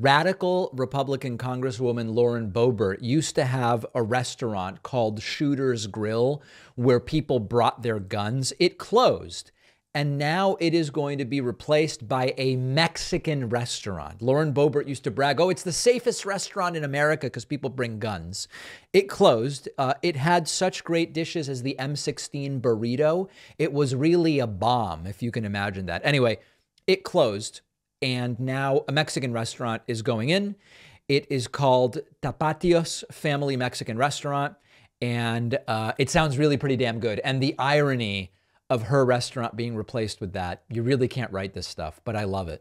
Radical Republican Congresswoman Lauren Boebert used to have a restaurant called Shooter's Grill where people brought their guns. It closed, and now it is going to be replaced by a Mexican restaurant. Lauren Boebert used to brag, oh, it's the safest restaurant in America because people bring guns. It closed. It had such great dishes as the M16 burrito. It was really a bomb, if you can imagine that. Anyway, it closed. And now a Mexican restaurant is going in. It is called Tapatios Family Mexican Restaurant. And it sounds really pretty damn good. And the irony of her restaurant being replaced with that, you really can't write this stuff, but I love it.